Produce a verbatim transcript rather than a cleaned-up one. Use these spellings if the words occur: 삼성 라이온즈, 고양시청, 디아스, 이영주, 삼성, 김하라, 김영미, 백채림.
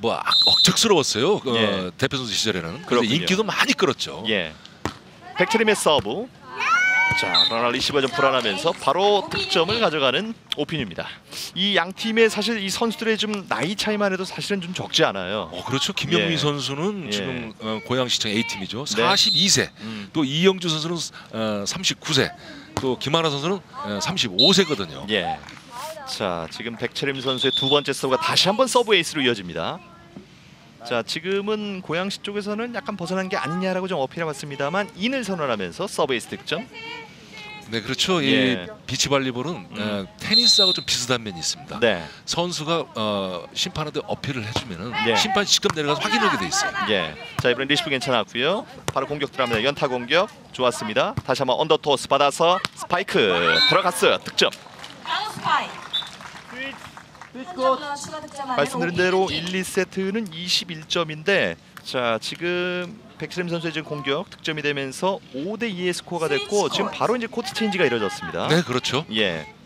뭐 억척스러웠어요. 그 예. 대표 선수 시절에는. 그래서 인기도 많이 끌었죠. 예. 백채림의 서브. 자, 그러나 리시버 좀 불안하면서 바로 득점을 가져가는 오핀입니다. 이 양 팀의 사실 이 선수들의 좀 나이 차이만 해도 사실은 좀 적지 않아요. 어, 그렇죠. 김영미 예. 선수는 예. 지금 어, 고양시청 에이 팀이죠. 네. 사십이 세. 음. 또 이영주 선수는 어, 삼십구 세. 또 김하라 선수는 어, 삼십오 세거든요. 예. 자, 지금 백채림 선수의 두 번째 서브가 다시 한번 서브 에이스로 이어집니다. 자, 지금은 고양시 쪽에서는 약간 벗어난 게 아니냐라고 좀 어필해 봤습니다만 인을 선언하면서 서브 에이스 득점. 네, 그렇죠. 예. 이 비치발리볼은 음. 어, 테니스하고 좀 비슷한 면이 있습니다. 네. 선수가 어, 심판한테 어필을 해주면은 예. 심판이 직접 내려가서 확인하게 돼 있어요. 예. 자, 이번엔 리시브 괜찮았고요. 바로 공격 들어갑니다. 연타 공격 좋았습니다. 다시 한번 언더토스 받아서 스파이크 들어갔어요. 득점. 말씀드린 대로 일, 이 세트는 이십일 점인데 자, 지금 백채림 선수의 지금 공격 득점이 되면서 오 대 이의 스코어가 됐고 지금 바로 이제 코트 체인지가 이루어졌습니다. 네, 그렇죠. 예.